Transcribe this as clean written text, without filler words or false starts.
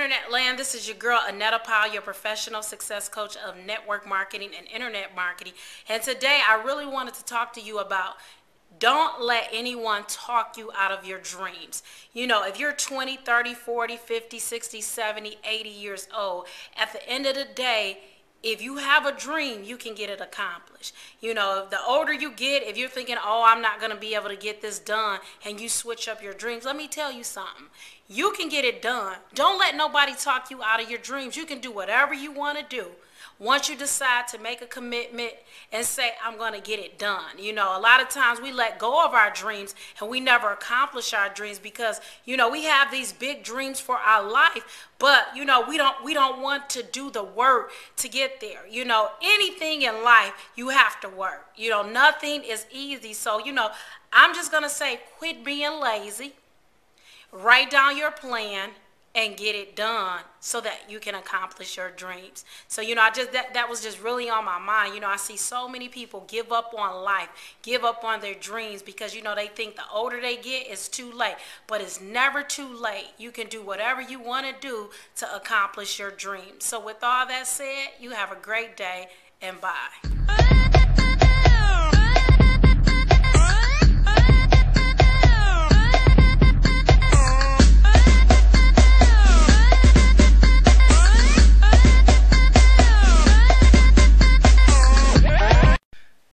Internet Land, this is your girl Annetta Powell, your professional success coach of network marketing and internet marketing. And today I really wanted to talk to you about don't let anyone talk you out of your dreams. You know, if you're 20, 30, 40, 50, 60, 70, 80 years old, at the end of the day, if you have a dream, you can get it accomplished. You know, the older you get, if you're thinking, oh, I'm not going to be able to get this done, and you switch up your dreams, let me tell you something. You can get it done. Don't let nobody talk you out of your dreams. You can do whatever you want to do. Once you decide to make a commitment and say, I'm going to get it done. You know, a lot of times we let go of our dreams and we never accomplish our dreams because, you know, we have these big dreams for our life, but, you know, we don't want to do the work to get there. You know, anything in life, you have to work. You know, nothing is easy. So, you know, I'm just going to say, quit being lazy, write down your plan, and get it done so that you can accomplish your dreams. So, you know, that was just really on my mind. You know, I see so many people give up on life, give up on their dreams because, you know, they think the older they get, it's too late. But it's never too late. You can do whatever you want to do to accomplish your dreams. So with all that said, you have a great day and bye.